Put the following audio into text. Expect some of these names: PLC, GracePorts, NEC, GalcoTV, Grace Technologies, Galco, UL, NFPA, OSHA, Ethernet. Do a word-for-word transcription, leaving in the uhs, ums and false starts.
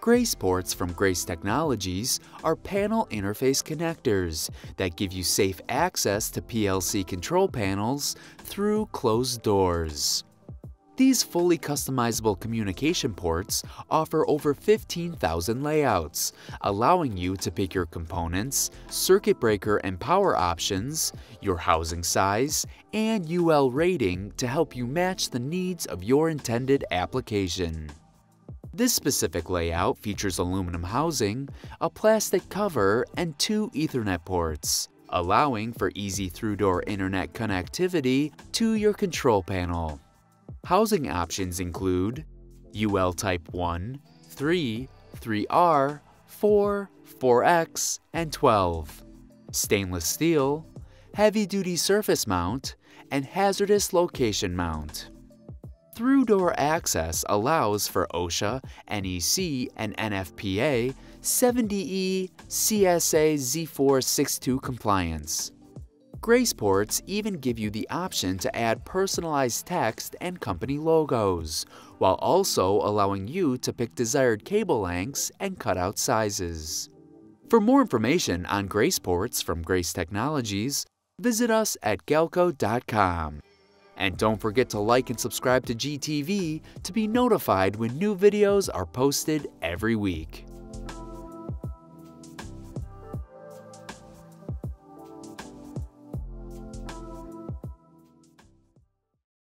Grace ports from Grace Technologies are panel interface connectors that give you safe access to P L C control panels through closed doors. These fully customizable communication ports offer over fifteen thousand layouts, allowing you to pick your components, circuit breaker and power options, your housing size, and U L rating to help you match the needs of your intended application. This specific layout features aluminum housing, a plastic cover, and two Ethernet ports, allowing for easy through-door internet connectivity to your control panel. Housing options include U L Type one, three, three R, four, four X, and twelve, stainless steel, heavy-duty surface mount, and hazardous location mount. Through-door access allows for OSHA, N E C, and N F P A seventy E C S A Z four sixty-two compliance. Grace ports even give you the option to add personalized text and company logos, while also allowing you to pick desired cable lengths and cutout sizes. For more information on Grace ports from Grace Technologies, visit us at galco dot com. And don't forget to like and subscribe to G T V to be notified when new videos are posted every week.